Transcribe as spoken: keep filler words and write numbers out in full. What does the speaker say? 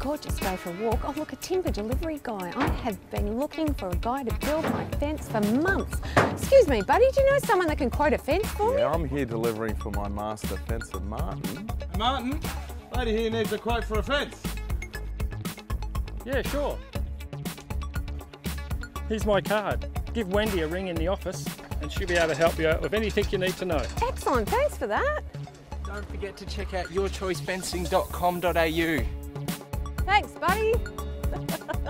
God, just go for a walk. Oh, look, a timber delivery guy. I have been looking for a guy to build my fence for months. Excuse me, buddy, do you know someone that can quote a fence for yeah, me? Yeah, I'm here delivering for my master fencer, Martin. Martin, lady here needs a quote for a fence. Yeah, sure. Here's my card. Give Wendy a ring in the office and she'll be able to help you out with anything you need to know. Excellent, thanks for that. Don't forget to check out your choice fencing dot com dot A U. Thanks, buddy.